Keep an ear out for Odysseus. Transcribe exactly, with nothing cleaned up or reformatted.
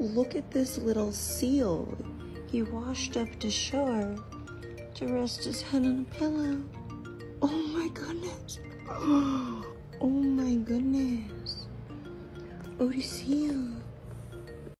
look at this little seal. He washed up to shore to rest his head on a pillow. Oh my goodness. Oh my goodness. Odysseus.